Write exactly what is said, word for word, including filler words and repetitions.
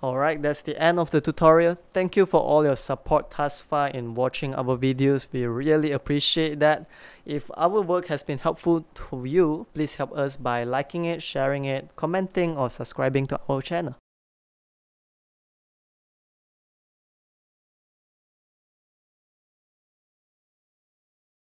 Alright, that's the end of the tutorial. Thank you for all your support thus far in watching our videos. We really appreciate that. If our work has been helpful to you, please help us by liking it, sharing it, commenting or subscribing to our channel.